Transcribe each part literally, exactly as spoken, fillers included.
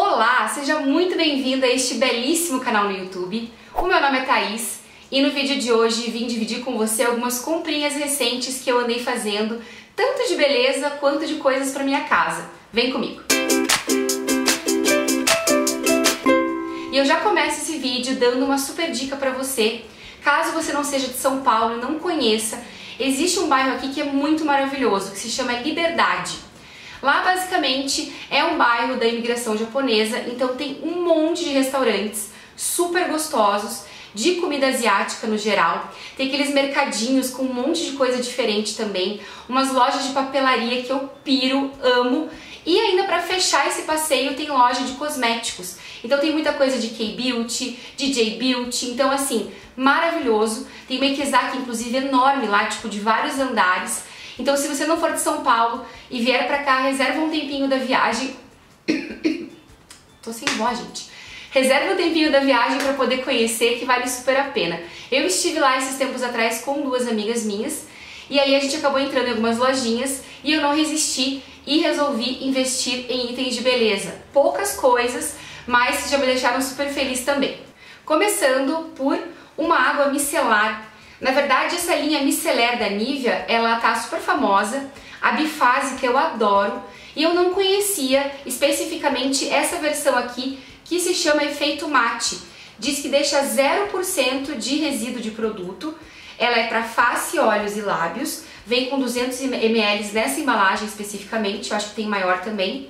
Olá, seja muito bem-vinda a este belíssimo canal no YouTube. O meu nome é Thaís e no vídeo de hoje vim dividir com você algumas comprinhas recentes que eu andei fazendo, tanto de beleza quanto de coisas para minha casa. Vem comigo! E eu já começo esse vídeo dando uma super dica para você. Caso você não seja de São Paulo e não conheça, existe um bairro aqui que é muito maravilhoso, que se chama Liberdade. Lá, basicamente, é um bairro da imigração japonesa, então tem um monte de restaurantes super gostosos, de comida asiática no geral. Tem aqueles mercadinhos com um monte de coisa diferente também, umas lojas de papelaria que eu piro, amo. E ainda para fechar esse passeio tem loja de cosméticos, então tem muita coisa de K-beauty, de J-beauty, então assim, maravilhoso. Tem makezaki, inclusive, enorme lá, tipo de vários andares. Então se você não for de São Paulo e vier pra cá, reserva um tempinho da viagem... Tô sem voz, gente. Reserva um tempinho da viagem pra poder conhecer, que vale super a pena. Eu estive lá esses tempos atrás com duas amigas minhas, e aí a gente acabou entrando em algumas lojinhas, e eu não resisti e resolvi investir em itens de beleza. Poucas coisas, mas já me deixaram super feliz também. Começando por uma água micelar. Na verdade, essa linha micelar da Nivea, ela tá super famosa, a bifase que eu adoro, e eu não conhecia especificamente essa versão aqui, que se chama efeito mate. Diz que deixa zero por cento de resíduo de produto, ela é para face, olhos e lábios, vem com duzentos mililitros nessa embalagem especificamente, eu acho que tem maior também,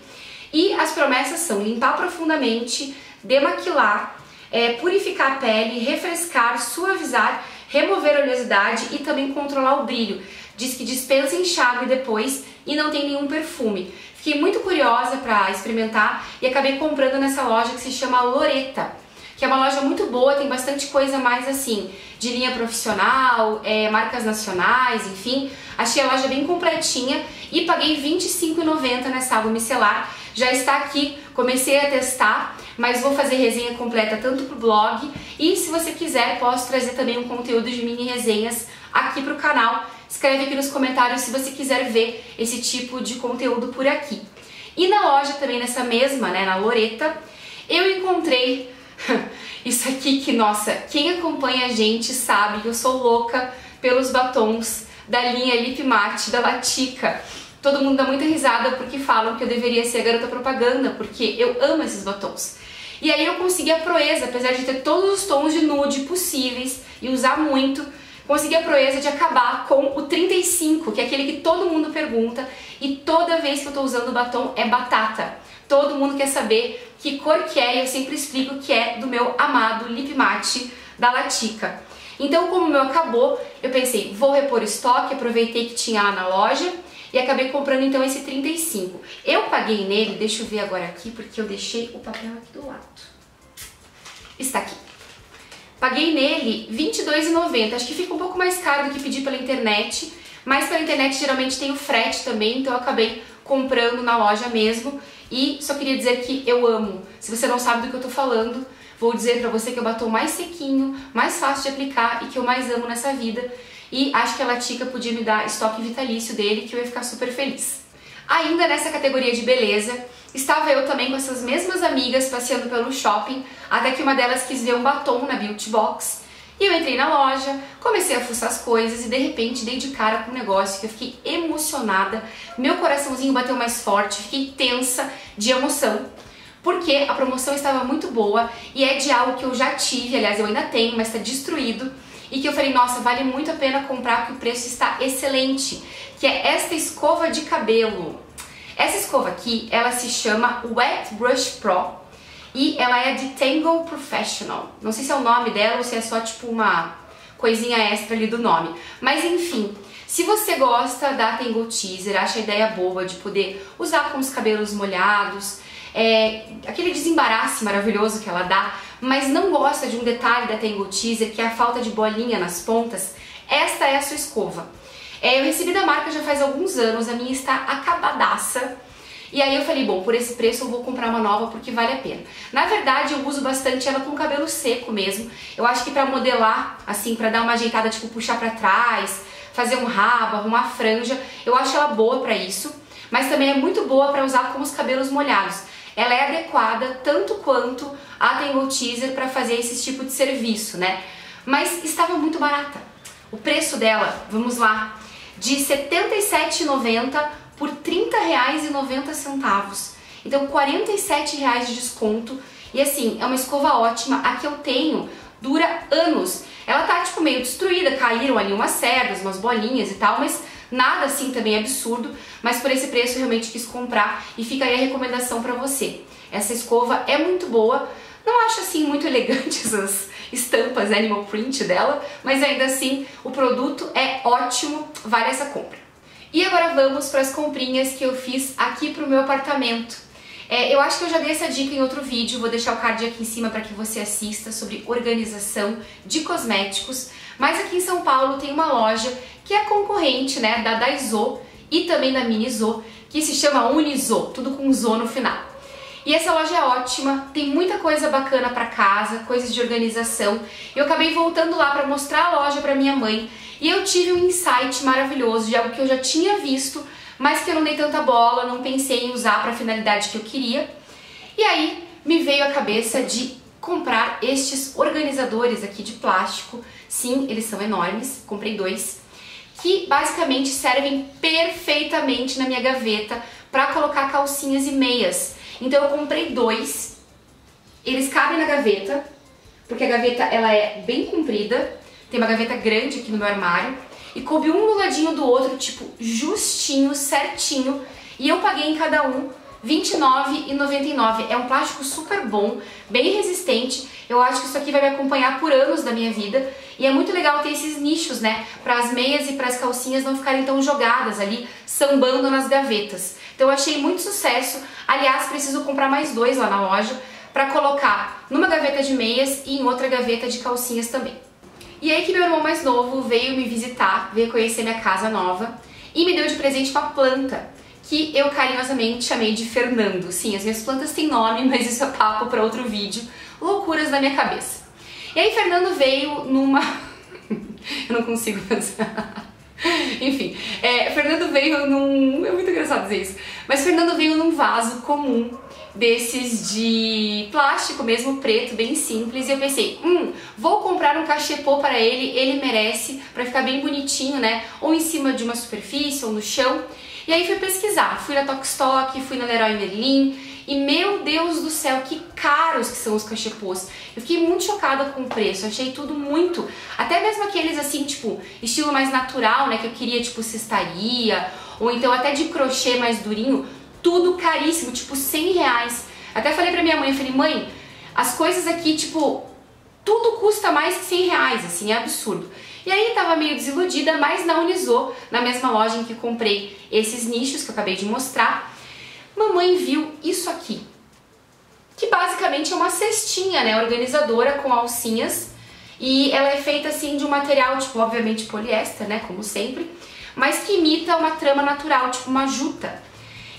e as promessas são limpar profundamente, demaquilar, é, purificar a pele, refrescar, suavizar, remover a oleosidade e também controlar o brilho. Diz que dispensa enxágue depois e não tem nenhum perfume. Fiquei muito curiosa para experimentar e acabei comprando nessa loja que se chama Loreta, que é uma loja muito boa, tem bastante coisa mais assim, de linha profissional, é, marcas nacionais, enfim. Achei a loja bem completinha e paguei vinte e cinco reais e noventa centavos nessa água micelar. Já está aqui, comecei a testar, mas vou fazer resenha completa tanto pro blog e, se você quiser, posso trazer também um conteúdo de mini resenhas aqui pro canal. Escreve aqui nos comentários se você quiser ver esse tipo de conteúdo por aqui. E na loja também, nessa mesma, né, na Loreta, eu encontrei isso aqui que, nossa, quem acompanha a gente sabe que eu sou louca pelos batons da linha Lip Matte da Latika. Todo mundo dá muita risada porque falam que eu deveria ser a garota propaganda, porque eu amo esses batons. E aí eu consegui a proeza, apesar de ter todos os tons de nude possíveis e usar muito, consegui a proeza de acabar com o trinta e cinco, que é aquele que todo mundo pergunta, e toda vez que eu tô usando o batom é batata. Todo mundo quer saber que cor que é, e eu sempre explico que é do meu amado Lip Matte da Latika. Então, como o meu acabou, eu pensei, vou repor o estoque, aproveitei que tinha lá na loja, e acabei comprando então esse trinta e cinco. Eu paguei nele, deixa eu ver agora aqui, porque eu deixei o papel aqui do lado. Está aqui. Paguei nele vinte e dois reais e noventa centavos, acho que fica um pouco mais caro do que pedir pela internet, mas pela internet geralmente tem o frete também, então eu acabei comprando na loja mesmo. E só queria dizer que eu amo. Se você não sabe do que eu tô falando, vou dizer pra você que é o batom mais sequinho, mais fácil de aplicar e que eu mais amo nessa vida. E acho que a Latika podia me dar estoque vitalício dele, que eu ia ficar super feliz. Ainda nessa categoria de beleza, estava eu também com essas mesmas amigas passeando pelo shopping, até que uma delas quis ver um batom na Beauty Box. E eu entrei na loja, comecei a fuçar as coisas e de repente dei de cara com um negócio que eu fiquei emocionada. Meu coraçãozinho bateu mais forte, fiquei tensa de emoção, porque a promoção estava muito boa e é de algo que eu já tive, aliás eu ainda tenho, mas está destruído. E que eu falei, nossa, vale muito a pena comprar porque o preço está excelente, que é esta escova de cabelo. Essa escova aqui, ela se chama Wet Brush Pro e ela é de Tangle Professional. Não sei se é o nome dela ou se é só tipo uma coisinha extra ali do nome, mas enfim... Se você gosta da Tangle Teezer, acha a ideia boa de poder usar com os cabelos molhados, é, aquele desembaraço maravilhoso que ela dá, mas não gosta de um detalhe da Tangle Teezer, que é a falta de bolinha nas pontas, esta é a sua escova. É, eu recebi da marca já faz alguns anos, a minha está acabadaça, e aí eu falei, bom, por esse preço eu vou comprar uma nova porque vale a pena. Na verdade, eu uso bastante ela com cabelo seco mesmo, eu acho que pra modelar, assim, pra dar uma ajeitada, tipo, puxar pra trás... fazer um rabo, arrumar franja, eu acho ela boa pra isso, mas também é muito boa pra usar com os cabelos molhados. ela é adequada tanto quanto a Tangle Teezer para fazer esse tipo de serviço, né? Mas estava muito barata. O preço dela, vamos lá, de setenta e sete reais e noventa centavos por trinta reais e noventa centavos. Então quarenta e sete reais de desconto. E assim, é uma escova ótima. A que eu tenho dura anos. Ela tá tipo meio destruída, caíram ali umas cerdas, umas bolinhas e tal, mas nada assim também absurdo. Mas por esse preço eu realmente quis comprar e fica aí a recomendação pra você. Essa escova é muito boa. Não acho assim muito elegante essas estampas animal print dela, mas ainda assim o produto é ótimo, vale essa compra. E agora vamos para as comprinhas que eu fiz aqui pro meu apartamento. É, eu acho que eu já dei essa dica em outro vídeo, vou deixar o card aqui em cima para que você assista sobre organização de cosméticos, mas aqui em São Paulo tem uma loja que é concorrente, né, da Daiso e também da Miniso, que se chama Unizo, tudo com zo no final. E essa loja é ótima, tem muita coisa bacana pra casa, coisas de organização. Eu acabei voltando lá pra mostrar a loja pra minha mãe e eu tive um insight maravilhoso de algo que eu já tinha visto, mas que eu não dei tanta bola, não pensei em usar pra finalidade que eu queria. E aí me veio a cabeça de comprar estes organizadores aqui de plástico. Sim, eles são enormes, comprei dois, que basicamente servem perfeitamente na minha gaveta pra colocar calcinhas e meias. Então eu comprei dois, eles cabem na gaveta, porque a gaveta ela é bem comprida, tem uma gaveta grande aqui no meu armário, e coube um do ladinho do outro, tipo, justinho, certinho, e eu paguei em cada um vinte e nove reais e noventa e nove centavos, é um plástico super bom, bem resistente, eu acho que isso aqui vai me acompanhar por anos da minha vida, e é muito legal ter esses nichos, né, para as meias e para as calcinhas não ficarem tão jogadas ali, sambando nas gavetas. Então eu achei muito sucesso, aliás, preciso comprar mais dois lá na loja para colocar numa gaveta de meias e em outra gaveta de calcinhas também. E aí que meu irmão mais novo veio me visitar, veio conhecer minha casa nova e me deu de presente uma planta, que eu carinhosamente chamei de Fernando. Sim, as minhas plantas têm nome, mas isso é papo para outro vídeo. Loucuras da minha cabeça. E aí Fernando veio numa... eu não consigo pensar... Enfim, é, Fernando veio num... é muito engraçado dizer isso. Mas Fernando veio num vaso comum, desses de plástico mesmo, preto, bem simples. E eu pensei, hum, vou comprar um cachepô para ele, ele merece, para ficar bem bonitinho, né? Ou em cima de uma superfície, ou no chão. E aí fui pesquisar, fui na Tok&Stok, fui na Leroy Merlin, e meu Deus do céu, que caros que são os cachepôs. Eu fiquei muito chocada com o preço, achei tudo muito, até mesmo aqueles assim, tipo, estilo mais natural, né, que eu queria, tipo, cestaria, ou então até de crochê mais durinho, tudo caríssimo, tipo, cem reais. Até falei pra minha mãe, eu falei, mãe, as coisas aqui, tipo, tudo custa mais que cem reais, assim, é absurdo. E aí tava meio desiludida, mas na Unizo, na mesma loja em que comprei esses nichos que eu acabei de mostrar, mamãe viu isso aqui, que basicamente é uma cestinha, né, organizadora com alcinhas, e ela é feita assim de um material, tipo, obviamente poliéster, né, como sempre, mas que imita uma trama natural, tipo uma juta.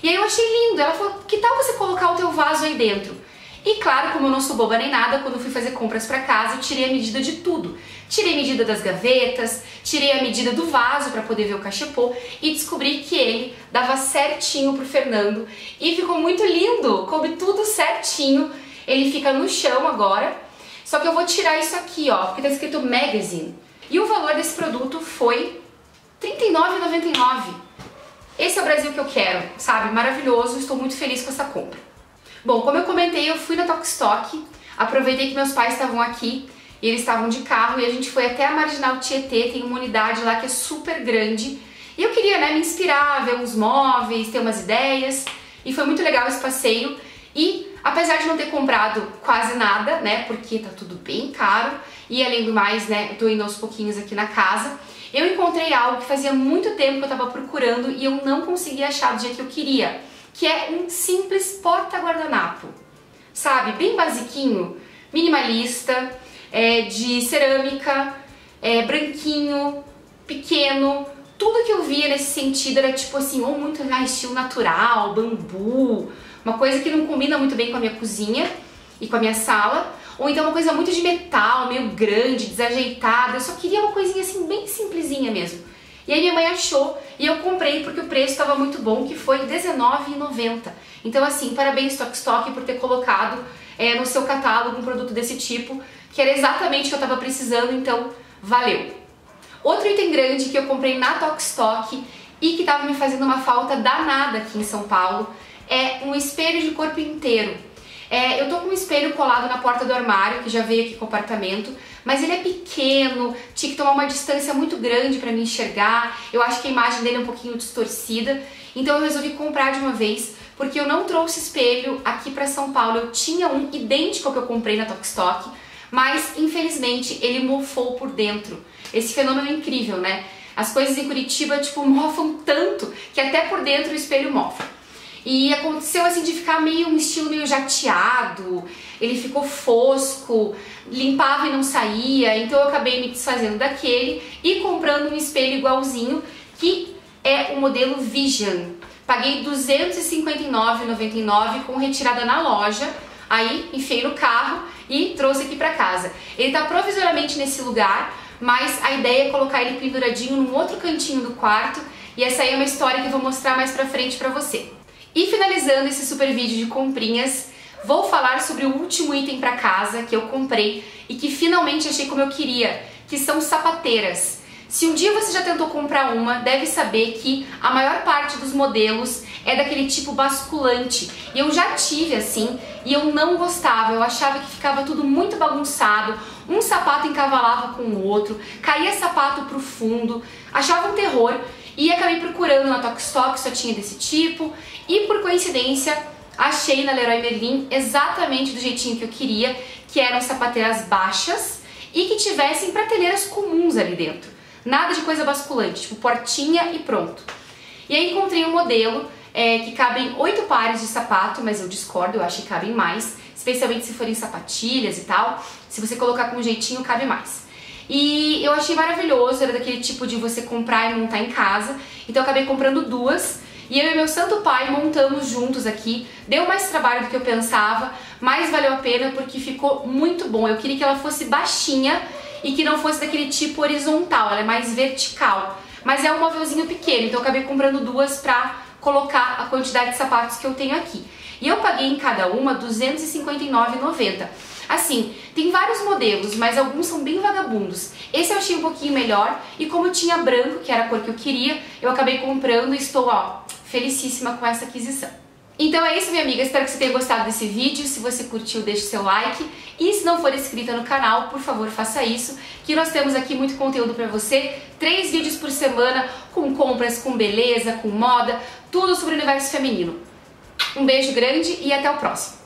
E aí eu achei lindo, ela falou, que tal você colocar o teu vaso aí dentro? E claro, como eu não sou boba nem nada, quando fui fazer compras pra casa, eu tirei a medida de tudo. Tirei a medida das gavetas, tirei a medida do vaso pra poder ver o cachepô e descobri que ele dava certinho pro Fernando. E ficou muito lindo, coube tudo certinho. Ele fica no chão agora, só que eu vou tirar isso aqui, ó, porque tá escrito Magazine. E o valor desse produto foi trinta e nove reais e noventa e nove centavos. Esse é o Brasil que eu quero, sabe? Maravilhoso, estou muito feliz com essa compra. Bom, como eu comentei, eu fui na Tok&Stok, aproveitei que meus pais estavam aqui e eles estavam de carro e a gente foi até a Marginal Tietê, tem uma unidade lá que é super grande e eu queria, né, me inspirar, ver uns móveis, ter umas ideias e foi muito legal esse passeio e apesar de não ter comprado quase nada, né, porque tá tudo bem caro e além do mais, né, eu tô indo aos pouquinhos aqui na casa, eu encontrei algo que fazia muito tempo que eu tava procurando e eu não conseguia achar do jeito que eu queria, que é um simples porta-guardanapo, sabe? Bem basiquinho, minimalista, é, de cerâmica, é, branquinho, pequeno. Tudo que eu via nesse sentido era tipo assim, ou muito ah, estilo natural, bambu, uma coisa que não combina muito bem com a minha cozinha e com a minha sala, ou então uma coisa muito de metal, meio grande, desajeitada. Eu só queria uma coisinha assim, bem simplesinha mesmo. E aí minha mãe achou e eu comprei porque o preço estava muito bom, que foi R dezenove reais e noventa centavos. Então assim, parabéns Tok&Stok por ter colocado é, no seu catálogo um produto desse tipo, que era exatamente o que eu tava precisando, então valeu! Outro item grande que eu comprei na Tok&Stok e que tava me fazendo uma falta danada aqui em São Paulo é um espelho de corpo inteiro. É, eu tô com um espelho colado na porta do armário, que já veio aqui com o apartamento, mas ele é pequeno, tinha que tomar uma distância muito grande pra me enxergar, eu acho que a imagem dele é um pouquinho distorcida, então eu resolvi comprar de uma vez, porque eu não trouxe espelho aqui pra São Paulo, eu tinha um idêntico ao que eu comprei na Tok&Stok, mas infelizmente ele mofou por dentro. Esse fenômeno é incrível, né? As coisas em Curitiba, tipo, mofam tanto que até por dentro o espelho mofa. E aconteceu, assim, de ficar meio um estilo meio jateado, ele ficou fosco, limpava e não saía, então eu acabei me desfazendo daquele e comprando um espelho igualzinho, que é o modelo Vision. Paguei duzentos e cinquenta e nove reais e noventa e nove centavos com retirada na loja, aí enfiei no carro e trouxe aqui pra casa. Ele tá provisoriamente nesse lugar, mas a ideia é colocar ele penduradinho num outro cantinho do quarto, e essa aí é uma história que eu vou mostrar mais pra frente pra você. E finalizando esse super vídeo de comprinhas, vou falar sobre o último item pra casa que eu comprei e que finalmente achei como eu queria, que são sapateiras. Se um dia você já tentou comprar uma, deve saber que a maior parte dos modelos é daquele tipo basculante. E eu já tive assim, e eu não gostava, eu achava que ficava tudo muito bagunçado, um sapato encavalava com o outro, caía sapato pro fundo, achava um terror. E acabei procurando na Tok&Stok, só tinha desse tipo, e por coincidência achei na Leroy Merlin exatamente do jeitinho que eu queria, que eram sapateiras baixas e que tivessem prateleiras comuns ali dentro. Nada de coisa basculante, tipo portinha e pronto. E aí encontrei um modelo é, que cabem oito pares de sapato, mas eu discordo, eu acho que cabem mais, especialmente se forem sapatilhas e tal, se você colocar com jeitinho cabe mais. E eu achei maravilhoso, era daquele tipo de você comprar e montar em casa, então eu acabei comprando duas, e eu e meu santo pai montamos juntos aqui, deu mais trabalho do que eu pensava, mas valeu a pena porque ficou muito bom, eu queria que ela fosse baixinha e que não fosse daquele tipo horizontal, ela é mais vertical, mas é um móvelzinho pequeno, então eu acabei comprando duas pra colocar a quantidade de sapatos que eu tenho aqui. E eu paguei em cada uma duzentos e cinquenta e nove reais e noventa centavos. Assim, tem vários modelos, mas alguns são bem vagabundos. Esse eu achei um pouquinho melhor e como tinha branco, que era a cor que eu queria, eu acabei comprando e estou, ó, felicíssima com essa aquisição. Então é isso, minha amiga. Espero que você tenha gostado desse vídeo. Se você curtiu, deixe seu like. E se não for inscrita no canal, por favor, faça isso, que nós temos aqui muito conteúdo pra você. Três vídeos por semana, com compras, com beleza, com moda, tudo sobre o universo feminino. Um beijo grande e até o próximo.